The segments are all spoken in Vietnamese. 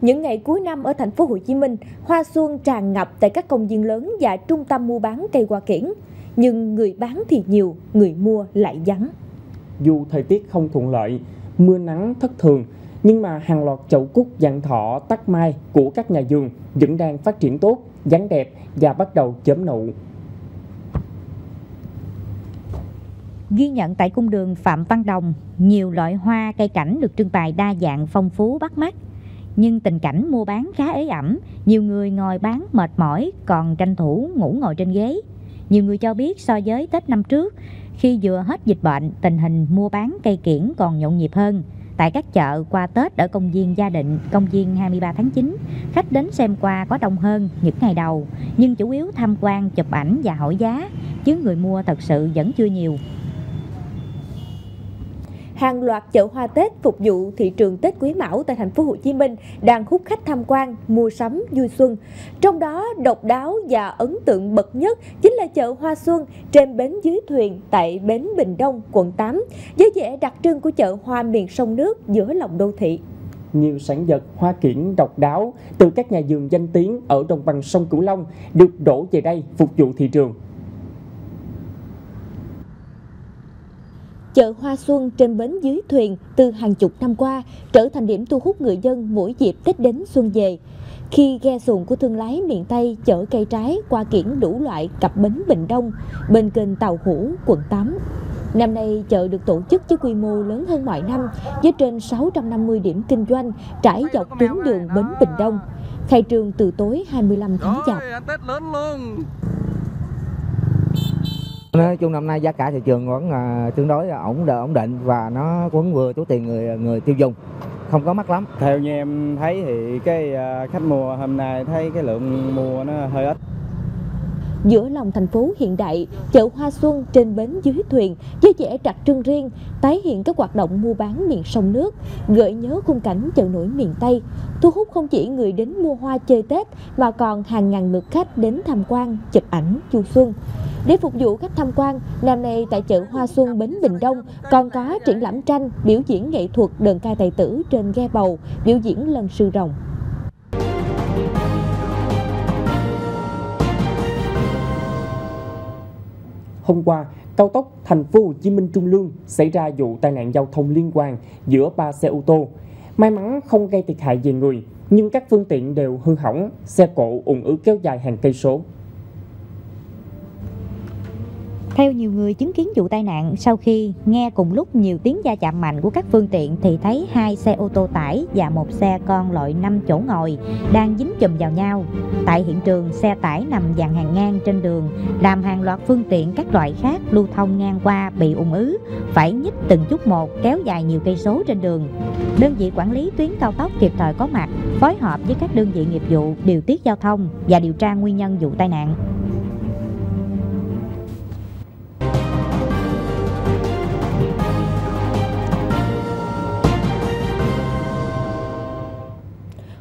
Những ngày cuối năm ở thành phố Hồ Chí Minh, hoa xuân tràn ngập tại các công viên lớn và trung tâm mua bán cây hoa kiển. Nhưng người bán thì nhiều, người mua lại vắng. Dù thời tiết không thuận lợi, mưa nắng thất thường, nhưng mà hàng loạt chậu cúc, vạn thọ, tắc mai của các nhà vườn vẫn đang phát triển tốt, dáng đẹp và bắt đầu chớm nụ. Ghi nhận tại cung đường Phạm Văn Đồng, nhiều loại hoa cây cảnh được trưng bày đa dạng, phong phú, bắt mắt. Nhưng tình cảnh mua bán khá ế ẩm, nhiều người ngồi bán mệt mỏi còn tranh thủ ngủ ngồi trên ghế. Nhiều người cho biết so với Tết năm trước, khi vừa hết dịch bệnh, tình hình mua bán cây kiển còn nhộn nhịp hơn. Tại các chợ qua Tết ở công viên Gia Định, công viên 23 tháng 9, khách đến xem qua có đông hơn những ngày đầu, nhưng chủ yếu tham quan, chụp ảnh và hỏi giá, chứ người mua thật sự vẫn chưa nhiều. Hàng loạt chợ hoa Tết phục vụ thị trường Tết Quý Mão tại thành phố Hồ Chí Minh đang hút khách tham quan, mua sắm vui xuân. Trong đó độc đáo và ấn tượng bậc nhất chính là chợ Hoa Xuân trên bến dưới thuyền tại bến Bình Đông, quận 8, với vẻ đặc trưng của chợ hoa miền sông nước giữa lòng đô thị. Nhiều sản vật hoa kiển độc đáo từ các nhà vườn danh tiếng ở đồng bằng sông Cửu Long được đổ về đây phục vụ thị trường. Chợ Hoa Xuân trên bến dưới thuyền từ hàng chục năm qua trở thành điểm thu hút người dân mỗi dịp Tết đến xuân về. Khi ghe xuồng của thương lái miền Tây chở cây trái, hoa kiển đủ loại cặp bến Bình Đông bên kênh Tàu Hủ, quận 8. Năm nay, chợ được tổ chức với quy mô lớn hơn mọi năm với trên 650 điểm kinh doanh trải dọc tuyến đường bến Bình Đông, khai trương từ tối 25 tháng Chạp. Nói chung năm nay giá cả thị trường vẫn tương đối ổn định và nó vẫn vừa túi tiền người tiêu dùng, không có mắc lắm. Theo như em thấy thì cái khách mua hôm nay thấy cái lượng mua nó hơi ít. Giữa lòng thành phố hiện đại, chợ Hoa Xuân trên bến dưới thuyền với vẻ đặc trưng riêng, tái hiện các hoạt động mua bán miền sông nước, gợi nhớ khung cảnh chợ nổi miền Tây, thu hút không chỉ người đến mua hoa chơi Tết mà còn hàng ngàn lượt khách đến tham quan, chụp ảnh du xuân. Để phục vụ khách tham quan, năm nay tại chợ Hoa Xuân bến Bình Đông còn có triển lãm tranh, biểu diễn nghệ thuật đờn ca tài tử trên ghe bầu, biểu diễn lân sư rồng. Hôm qua, cao tốc Thành phố Hồ Chí Minh Trung Lương xảy ra vụ tai nạn giao thông liên hoàn giữa 3 xe ô tô. May mắn không gây thiệt hại về người, nhưng các phương tiện đều hư hỏng, xe cộ ùn ứ kéo dài hàng cây số. Theo nhiều người chứng kiến vụ tai nạn, sau khi nghe cùng lúc nhiều tiếng va chạm mạnh của các phương tiện thì thấy 2 xe ô tô tải và 1 xe con loại 5 chỗ ngồi đang dính chùm vào nhau. Tại hiện trường, xe tải nằm dàn hàng ngang trên đường, làm hàng loạt phương tiện các loại khác lưu thông ngang qua bị ùn ứ, phải nhích từng chút một, kéo dài nhiều cây số trên đường. Đơn vị quản lý tuyến cao tốc kịp thời có mặt, phối hợp với các đơn vị nghiệp vụ điều tiết giao thông và điều tra nguyên nhân vụ tai nạn.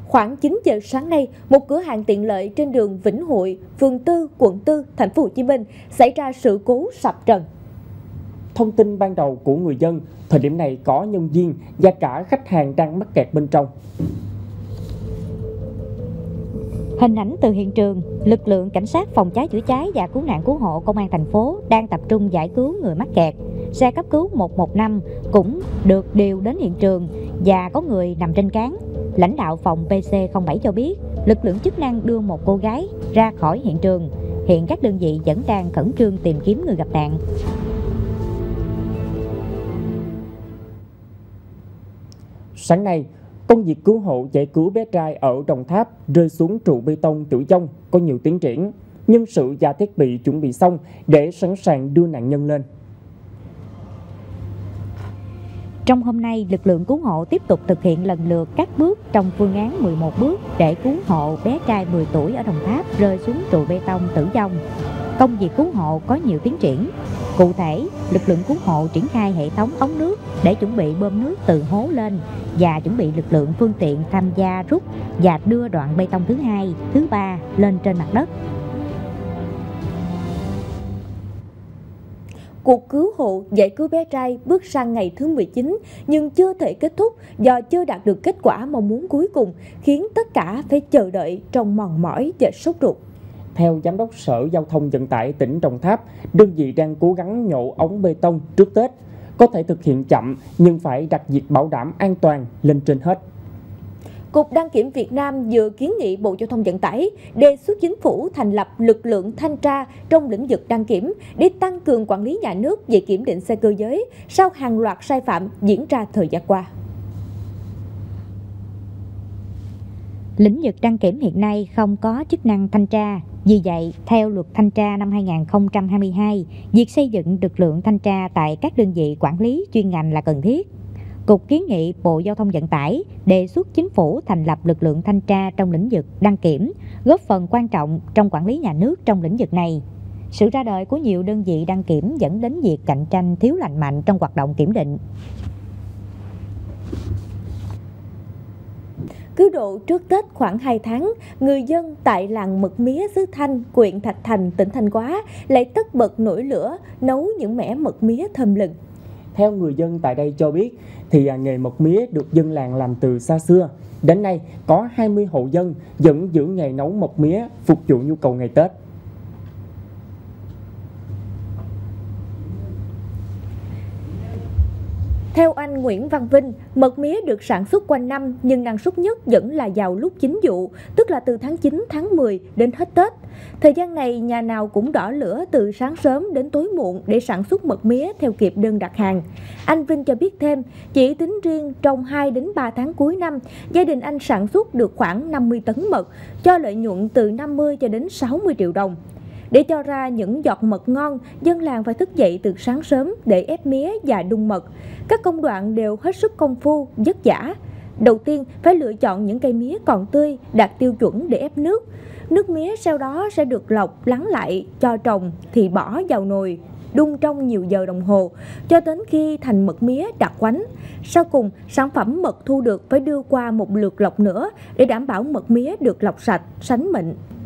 Khoảng 9 giờ sáng nay, một cửa hàng tiện lợi trên đường Vĩnh Hội, phường 4, quận 4, thành phố Hồ Chí Minh xảy ra sự cố sập trần. Thông tin ban đầu của người dân, thời điểm này có nhân viên và cả khách hàng đang mắc kẹt bên trong. Hình ảnh từ hiện trường, lực lượng cảnh sát phòng cháy chữa cháy và cứu nạn cứu hộ công an thành phố đang tập trung giải cứu người mắc kẹt. Xe cấp cứu 115 cũng được điều đến hiện trường và có người nằm trên cáng. Lãnh đạo phòng PC07 cho biết, lực lượng chức năng đưa một cô gái ra khỏi hiện trường. Hiện các đơn vị vẫn đang khẩn trương tìm kiếm người gặp nạn. Sáng nay, công việc cứu hộ giải cứu bé trai ở Đồng Tháp rơi xuống trụ bê tông tử vong có nhiều tiến triển. Nhân sự và thiết bị chuẩn bị xong để sẵn sàng đưa nạn nhân lên. Trong hôm nay, lực lượng cứu hộ tiếp tục thực hiện lần lượt các bước trong phương án 11 bước để cứu hộ bé trai 10 tuổi ở Đồng Tháp rơi xuống trụ bê tông tử vong. Công việc cứu hộ có nhiều tiến triển. Cụ thể, lực lượng cứu hộ triển khai hệ thống ống nước để chuẩn bị bơm nước từ hố lên và chuẩn bị lực lượng phương tiện tham gia rút và đưa đoạn bê tông thứ 2, thứ 3 lên trên mặt đất. Cuộc cứu hộ giải cứu bé trai bước sang ngày thứ 19 nhưng chưa thể kết thúc do chưa đạt được kết quả mong muốn cuối cùng, khiến tất cả phải chờ đợi trong mòn mỏi và sốt ruột. Theo Giám đốc Sở Giao thông Vận tải tỉnh Đồng Tháp, đơn vị đang cố gắng nhổ ống bê tông trước Tết. Có thể thực hiện chậm nhưng phải đặt việc bảo đảm an toàn lên trên hết. Cục Đăng kiểm Việt Nam vừa kiến nghị Bộ Giao thông Vận tải đề xuất Chính phủ thành lập lực lượng thanh tra trong lĩnh vực đăng kiểm để tăng cường quản lý nhà nước về kiểm định xe cơ giới sau hàng loạt sai phạm diễn ra thời gian qua. Lĩnh vực đăng kiểm hiện nay không có chức năng thanh tra. Vì vậy, theo luật thanh tra năm 2022, việc xây dựng lực lượng thanh tra tại các đơn vị quản lý chuyên ngành là cần thiết. Cục kiến nghị Bộ Giao thông Vận tải đề xuất Chính phủ thành lập lực lượng thanh tra trong lĩnh vực đăng kiểm, góp phần quan trọng trong quản lý nhà nước trong lĩnh vực này. Sự ra đời của nhiều đơn vị đăng kiểm dẫn đến việc cạnh tranh thiếu lành mạnh trong hoạt động kiểm định. Cứ độ trước Tết khoảng 2 tháng, người dân tại làng Mực Mía xứ Thanh, huyện Thạch Thành, tỉnh Thanh Hóa lại tất bật nổi lửa nấu những mẻ mực mía thơm lừng. Theo người dân tại đây cho biết, thì nghề mực mía được dân làng làm từ xa xưa. Đến nay, có 20 hộ dân vẫn giữ nghề nấu mực mía phục vụ nhu cầu ngày Tết. Theo anh Nguyễn Văn Vinh, mật mía được sản xuất quanh năm nhưng năng suất nhất vẫn là vào lúc chính vụ, tức là từ tháng 9, tháng 10 đến hết Tết. Thời gian này, nhà nào cũng đỏ lửa từ sáng sớm đến tối muộn để sản xuất mật mía theo kịp đơn đặt hàng. Anh Vinh cho biết thêm, chỉ tính riêng trong 2 đến 3 tháng cuối năm, gia đình anh sản xuất được khoảng 50 tấn mật, cho lợi nhuận từ 50 cho đến 60 triệu đồng. Để cho ra những giọt mật ngon, dân làng phải thức dậy từ sáng sớm để ép mía và đun mật. Các công đoạn đều hết sức công phu, vất vả. Đầu tiên, phải lựa chọn những cây mía còn tươi, đạt tiêu chuẩn để ép nước. Nước mía sau đó sẽ được lọc, lắng lại, cho trồng thì bỏ vào nồi, đun trong nhiều giờ đồng hồ, cho đến khi thành mật mía đặc quánh. Sau cùng, sản phẩm mật thu được phải đưa qua một lượt lọc nữa để đảm bảo mật mía được lọc sạch, sánh mịn.